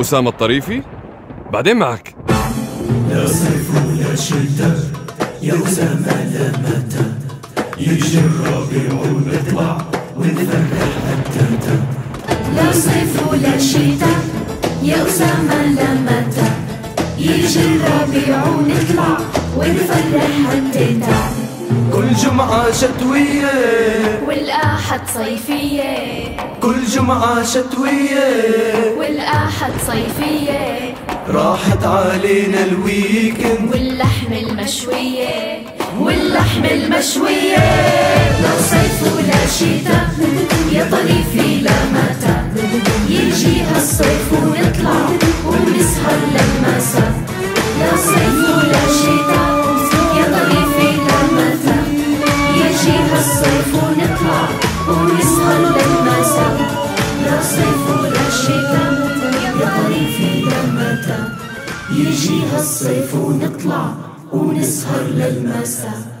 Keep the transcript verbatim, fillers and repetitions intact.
أسامة الطريفي؟ بعدين معك. لا صيف ولا شتاء يا أسامة لا متى، يجي الربيع ونطلع ونفرح الدنيا. لا صيف ولا شتاء يا أسامة لا متى، يجي الربيع ونطلع ونفرح الدنيا. كل جمعة شتوية والأحد صيفية، كل جمعة شتوية والأحد صيفية، راحت علينا الويكند واللحم المشوية واللحم المشوية. لا صيف ولا شتاء يا طريفي لا متى، يجي هالصيف ونطلع ونسهر للمساء. لا صيف ولا شتاء الصيف ونطلع ونسهر للمساء. لا صيف ولا شتاء يا طريفي لا متى، يجي هالصيف ونطلع ونسهر للمساء.